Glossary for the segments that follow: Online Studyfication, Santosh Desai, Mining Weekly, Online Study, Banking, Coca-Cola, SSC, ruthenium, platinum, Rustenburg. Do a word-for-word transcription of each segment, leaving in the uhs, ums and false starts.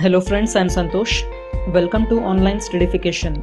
Hello friends, I am Santosh. Welcome to Online Studyfication.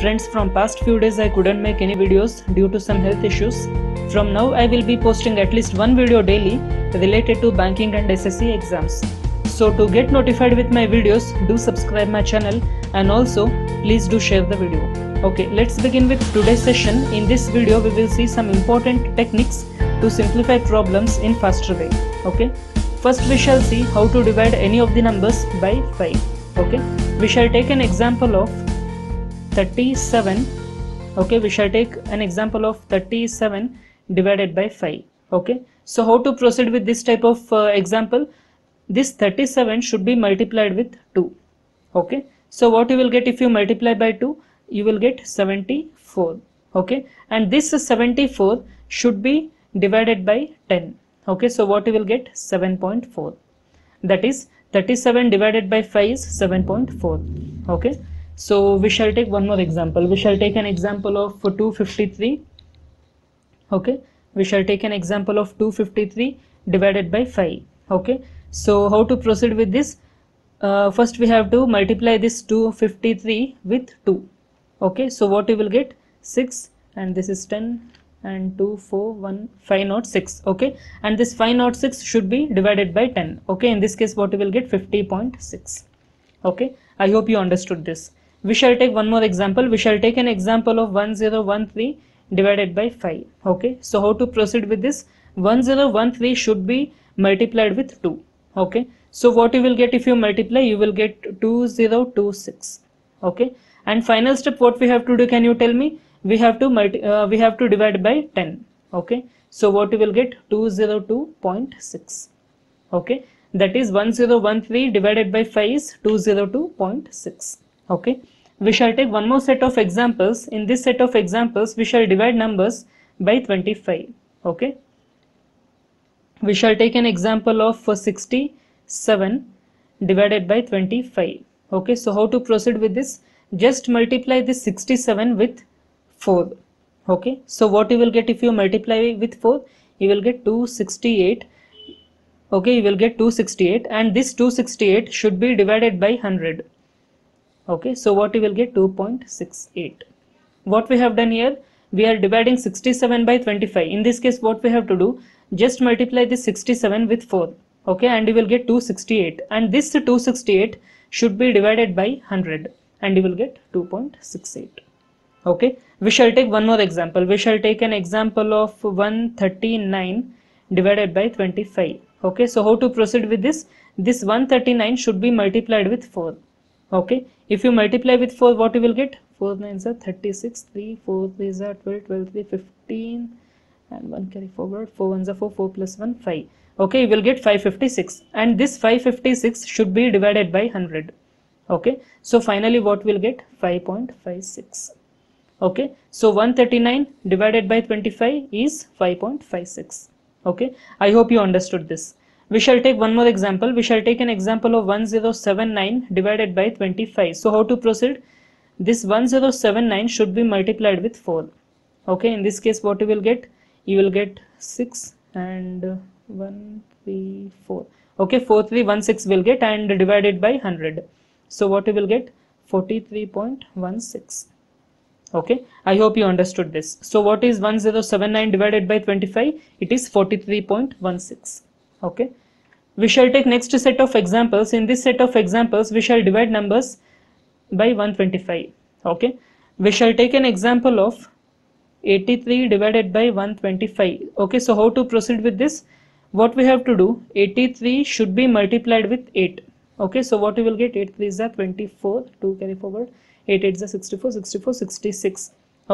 Friends, from past few days I couldn't make any videos due to some health issues. From now I will be posting at least one video daily related to banking and S S C exams. So to get notified with my videos, do subscribe my channel and also please do share the video. Okay, let's begin with today's session. In this video we will see some important techniques to simplify problems in faster way. Okay. First we shall see how to divide any of the numbers by five. Okay, we shall take an example of thirty-seven. Okay, we shall take an example of thirty-seven divided by five. Okay, so how to proceed with this type of uh, example? This thirty-seven should be multiplied with two. Okay, so what you will get if you multiply by two? You will get seventy-four. Okay, and this seventy-four should be divided by ten. Okay, so what you will get? seven point four. That is thirty-seven divided by five is seven point four. Okay, so we shall take one more example. We shall take an example of two hundred fifty-three. Okay, we shall take an example of two hundred fifty-three divided by five. Okay, so how to proceed with this? Uh, first we have to multiply this two hundred fifty-three with two. Okay, so what you will get? six, and this is ten. And two, four, one, five, not six. Okay, and this five not six should be divided by ten. Okay, in this case what you will get? fifty point six. Okay, I hope you understood this. We shall take one more example. We shall take an example of one thousand thirteen divided by five. Okay, so how to proceed with this? one thousand thirteen should be multiplied with two. Okay, so what you will get if you multiply? You will get two thousand twenty-six. Okay, and final step what we have to do, can you tell me? We have to multi uh, we have to divide by ten. Okay, so what you will get? two hundred two point six. Okay, that is one thousand thirteen divided by five is two hundred two point six. Okay, we shall take one more set of examples. In this set of examples we shall divide numbers by twenty-five. Okay, we shall take an example of sixty-seven divided by twenty-five. Okay, so how to proceed with this? Just multiply this sixty-seven with four. Okay, so what you will get if you multiply with four? You will get two hundred sixty-eight. Okay, you will get two hundred sixty-eight, and this two hundred sixty-eight should be divided by one hundred. Okay, so what you will get? two point six eight. What we have done here? We are dividing sixty-seven by twenty-five. In this case what we have to do? Just multiply this sixty-seven with four. Okay, and you will get two hundred sixty-eight, and this two hundred sixty-eight should be divided by one hundred, and you will get two point six eight. Okay, we shall take one more example. We shall take an example of one hundred thirty-nine divided by twenty-five. Okay, so how to proceed with this? This one hundred thirty-nine should be multiplied with four. Okay, if you multiply with four, what you will get? four nines are thirty-six, three, four threes are twelve, twelve three, fifteen, and one carry forward, four ones are four, four plus one, five. Okay, you will get five hundred fifty-six, and this five hundred fifty-six should be divided by one hundred. Okay, so finally what we will get? five point five six. Okay, so one hundred thirty-nine divided by twenty-five is five point five six. Okay, I hope you understood this. We shall take one more example. We shall take an example of one thousand seventy-nine divided by twenty-five. So how to proceed? This one thousand seventy-nine should be multiplied with four. Okay, in this case what you will get? You will get six and one, three, four. Okay, four, three, one, six will get, and divided by one hundred. So what you will get? forty-three point one six. Okay, I hope you understood this. So what is one thousand seventy-nine divided by twenty-five? It is forty-three point one six. Okay, we shall take next set of examples. In this set of examples we shall divide numbers by one hundred twenty-five. Okay, we shall take an example of eighty-three divided by one hundred twenty-five. Okay, so how to proceed with this? What we have to do? eighty-three should be multiplied with eight. Okay, so what you will get? eight threes are twenty-four, two carry forward, eight eights are sixty-four, sixty-four, sixty-six.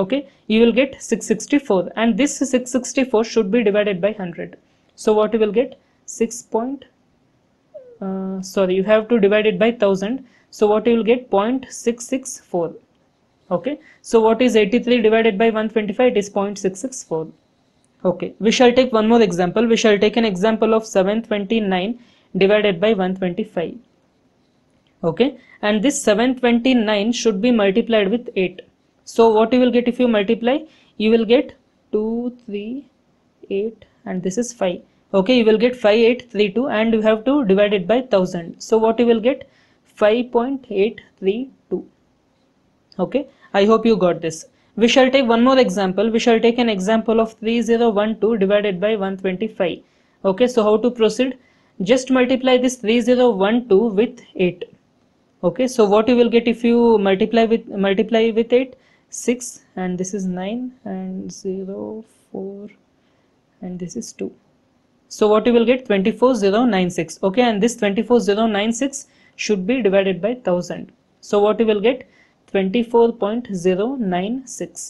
Okay, you will get six hundred sixty-four, and this six hundred sixty-four should be divided by one hundred. So what you will get? six point uh, sorry you have to divide it by one thousand. So what you will get? zero point six six four. Okay, so what is eighty-three divided by one hundred twenty-five? It is zero point six six four. Okay, we shall take one more example. We shall take an example of seven hundred twenty-nine divided by one hundred twenty-five. Okay, and this seven hundred twenty-nine should be multiplied with eight. So what you will get if you multiply? You will get two, three, eight, and this is five. Okay, you will get five, eight, three, two, and you have to divide it by one thousand. So what you will get? five point eight three two. Okay, I hope you got this. We shall take one more example. We shall take an example of three thousand twelve divided by one twenty-five. Okay, so how to proceed? Just multiply this three thousand twelve with eight. Okay, so what you will get if you multiply with multiply with eight? six, and this is nine, and zero, four, and this is two. So what you will get? twenty-four thousand ninety-six. Okay, and this twenty-four thousand ninety-six should be divided by one thousand. So what you will get? twenty-four point zero nine six.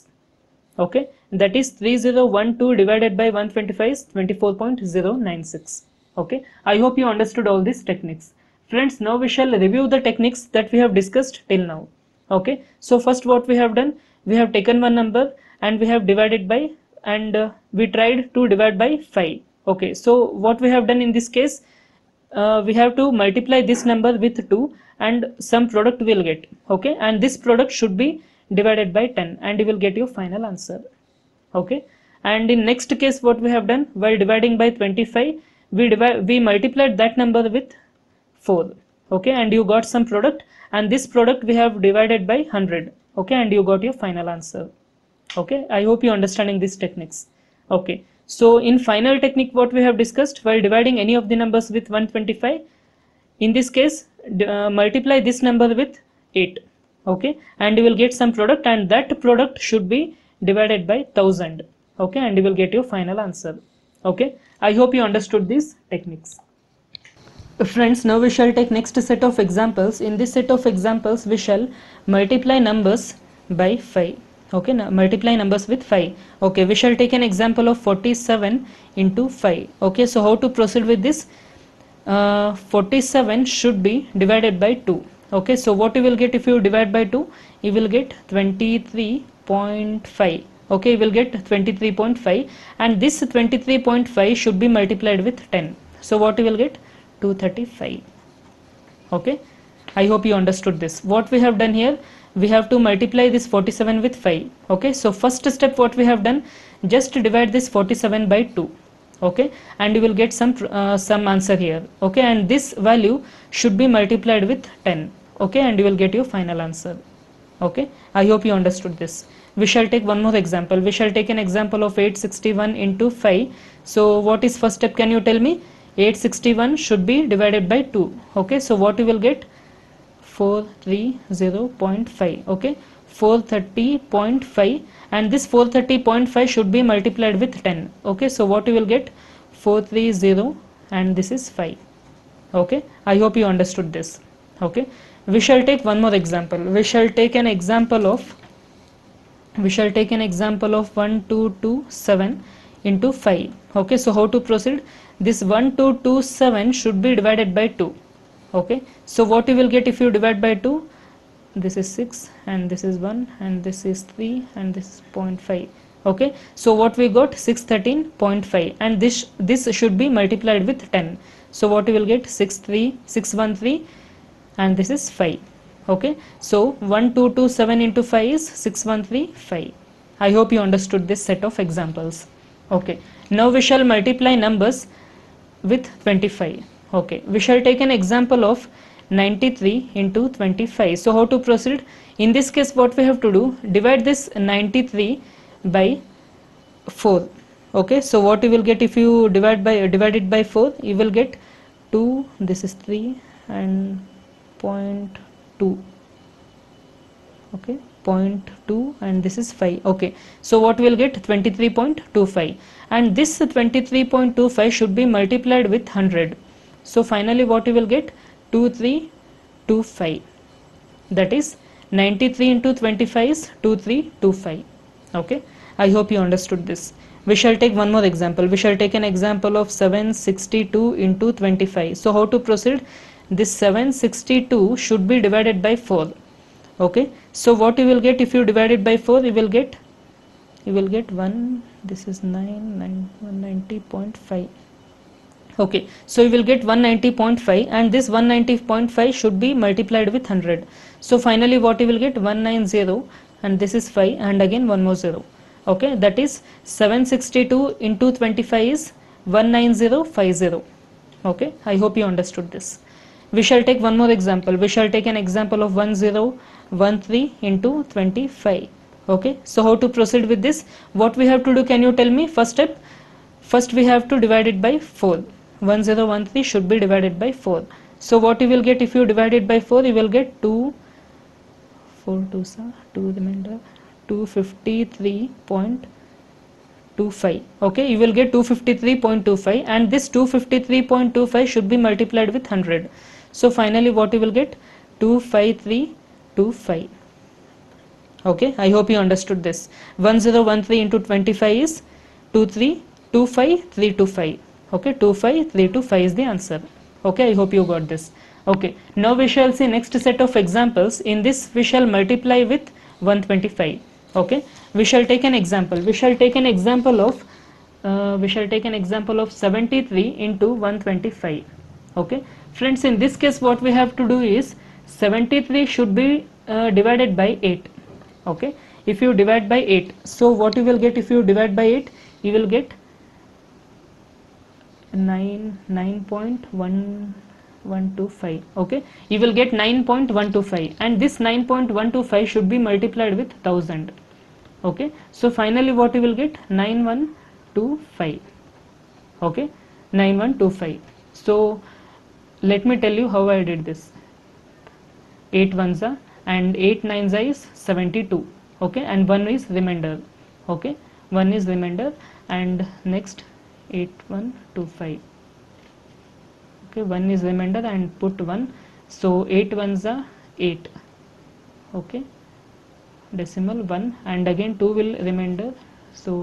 Okay, that is three thousand twelve divided by one twenty-five is twenty-four point zero nine six. Okay, I hope you understood all these techniques. Friends, now we shall review the techniques that we have discussed till now. Okay, so first what we have done, we have taken one number and we have divided by, and uh, we tried to divide by five. Okay, so what we have done in this case, uh, we have to multiply this number with two. And some product will get, okay, and this product should be divided by ten, and you will get your final answer. Okay, and in next case what we have done, while dividing by twenty-five, we divide we multiplied that number with four. Okay, and you got some product, and this product we have divided by one hundred. Okay, and you got your final answer. Okay, I hope you're understanding these techniques. Okay, so in final technique what we have discussed, while dividing any of the numbers with one twenty-five, in this case Uh, multiply this number with eight. Okay, and you will get some product, and that product should be divided by one thousand. Okay, and you will get your final answer. Okay, I hope you understood these techniques. Friends, now we shall take next set of examples. In this set of examples, we shall multiply numbers by five. Okay, now multiply numbers with five. Okay, we shall take an example of forty-seven into five. Okay, so how to proceed with this? Uh, forty-seven should be divided by two. Okay, so what you will get if you divide by two? You will get twenty-three point five. Okay, you will get twenty-three point five, and this twenty-three point five should be multiplied with ten. So what you will get? two hundred thirty-five. Okay, I hope you understood this. What we have done here, we have to multiply this forty-seven with five. Okay, so first step what we have done, just divide this forty-seven by two. Okay, and you will get some uh, some answer here. Okay, and this value should be multiplied with ten. Okay, and you will get your final answer. Okay, I hope you understood this. We shall take one more example. We shall take an example of eight hundred sixty-one into five. So what is first step? Can you tell me? eight hundred sixty-one should be divided by two. Okay, so what you will get? four hundred thirty point five. Okay, four hundred thirty point five, and this four hundred thirty point five should be multiplied with ten. Okay, so what you will get? four hundred thirty, and this is five. Okay, I hope you understood this. Okay, we shall take one more example. We shall take an example of we shall take an example of one thousand two hundred twenty-seven into five. Okay, so how to proceed? This one thousand two hundred twenty-seven should be divided by two. Okay, so what you will get if you divide by two? This is six, and this is one, and this is three, and this is zero point five. Okay, so what we got? six hundred thirteen point five, and this this should be multiplied with ten. So what you will get? six hundred thirteen, six hundred thirteen, and this is five. Okay, so one thousand two hundred twenty-seven into five is six thousand one hundred thirty-five. I hope you understood this set of examples. Okay, now we shall multiply numbers with twenty-five. Okay, we shall take an example of ninety-three into twenty-five. So how to proceed? In this case what we have to do, divide this ninety-three by four. Okay, so what you will get if you divide by divide it by four? You will get two, this is three, and zero point two. Okay, zero point two, and this is five. Okay, so what we will get? twenty-three point two five, and this twenty-three point two five should be multiplied with one hundred. So finally what you will get? two three two five. That is ninety-three into twenty-five is two three two five. Okay, I hope you understood this. We shall take one more example. We shall take an example of seven hundred sixty-two into twenty-five. So how to proceed? This seven hundred sixty-two should be divided by four. Okay, so what you will get if you divide it by four? You will get you will get one, this is nine, one hundred ninety point five. Okay, so you will get one hundred ninety point five, and this one hundred ninety point five should be multiplied with one hundred. So finally what you will get? one hundred ninety, and this is five, and again one more zero. Okay, that is seven hundred sixty-two into twenty-five is one hundred ninety point five zero. Okay, I hope you understood this. We shall take one more example. We shall take an example of one thousand thirteen into twenty-five. Okay, so how to proceed with this? What we have to do, can you tell me? First step, first we have to divide it by four. one thousand thirteen should be divided by four. So what you will get if you divide it by four? You will get two, four twos are two remainder, two hundred fifty-three point two five. Okay, you will get two hundred fifty-three point two five, and this two hundred fifty-three point two five should be multiplied with one hundred. So finally what you will get? two hundred fifty-three point two five. Okay, I hope you understood this. one thousand thirteen into twenty-five is two three two five three two five. Okay, two five three two five is the answer. Okay, I hope you got this. Okay, now we shall see next set of examples. In this we shall multiply with one hundred twenty-five. Okay, we shall take an example. We shall take an example of uh, we shall take an example of seventy-three into one hundred twenty-five. Okay, friends, in this case what we have to do is seventy-three should be uh, divided by eight. Okay, if you divide by eight, so what you will get if you divide by eight? You will get nine nine point one one two five. Okay, you will get nine point one two five, and this nine point one two five should be multiplied with one thousand. Okay, so finally what you will get? nine one two five. Okay, nine one two five. So let me tell you how I did this. eight ones are and eight nines is seventy-two. Okay, and one is remainder. Okay, one is remainder, and next eight one two five. Okay, one is remainder and put one. So eight ones are eight. Okay, decimal one, and again two will remainder. So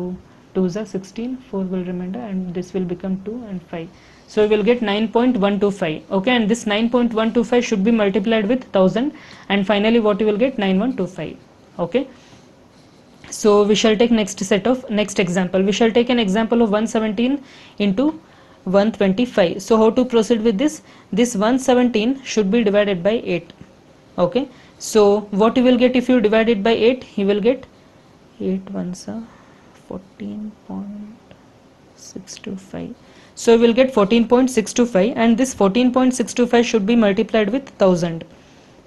twos are sixteen, four will remainder, and this will become two and five. So we will get nine point one two five. Okay, and this nine point one two five should be multiplied with one thousand, and finally what you will get? nine one two five. Okay, so we shall take next set of next example. We shall take an example of one hundred seventeen into one hundred twenty-five. So how to proceed with this? This one hundred seventeen should be divided by eight. Okay, so what you will get if you divide it by eight? You will get eight ones are fourteen point six two five. So we will get fourteen point six two five, and this fourteen point six two five should be multiplied with one thousand.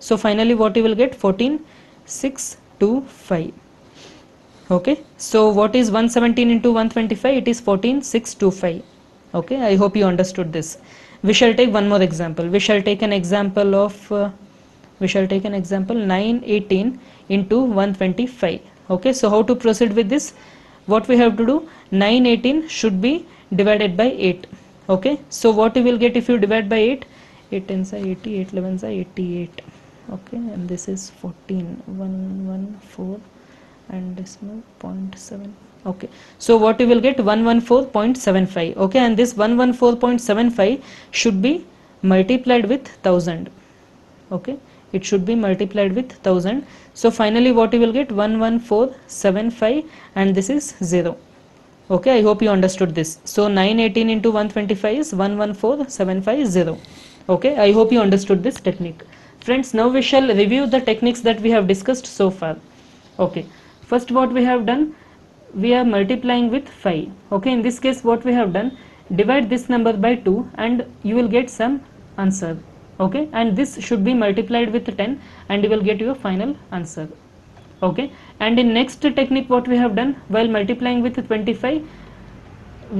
So finally what you will get? fourteen six two five. Okay, so what is one hundred seventeen into one hundred twenty-five? It is fourteen six two five. Okay, I hope you understood this. We shall take one more example. We shall take an example of uh, we shall take an example nine eighteen into one hundred twenty-five. Okay, so how to proceed with this? What we have to do? nine eighteen should be divided by eight. Okay, so what you will get if you divide by eight? eight tens are eighty, eight elevens are eighty-eight. Okay, and this is fourteen, one hundred fourteen, and decimal zero point seven. Okay, so what you will get? one hundred fourteen point seven five. Okay, and this one hundred fourteen point seven five should be multiplied with one thousand. Okay, it should be multiplied with one thousand. So finally what you will get? one hundred fourteen point seven five, and this is zero. Okay, I hope you understood this. So nine eighteen into one hundred twenty-five is one hundred fourteen point seven five zero. Okay, I hope you understood this technique. Friends, now we shall review the techniques that we have discussed so far. Okay, first what we have done? We are multiplying with five. Okay, in this case what we have done? Divide this number by two and you will get some answer. Okay, and this should be multiplied with ten and you will get your final answer. Okay, and in next technique what we have done? While multiplying with twenty-five,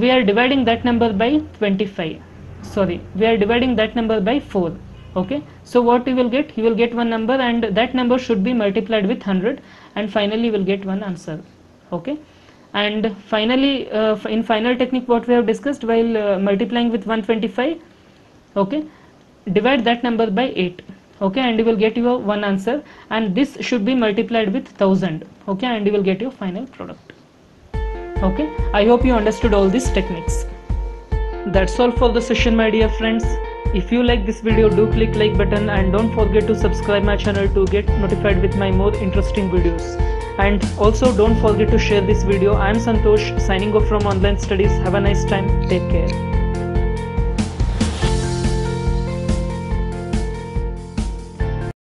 we are dividing that number by twenty-five. Sorry, we are dividing that number by four. Okay, so what you will get? You will get one number and that number should be multiplied with one hundred, and finally you will get one answer. Okay, and finally uh, in final technique what we have discussed? While uh, multiplying with one hundred twenty-five, okay, divide that number by eight. Okay, and you will get your one answer, and this should be multiplied with one thousand. Okay, and you will get your final product. Okay, I hope you understood all these techniques. That's all for the session, my dear friends. If you like this video, do click like button and don't forget to subscribe my channel to get notified with my more interesting videos. And also don't forget to share this video. I am Santosh, signing off from Online Studies. Have a nice time. Take care.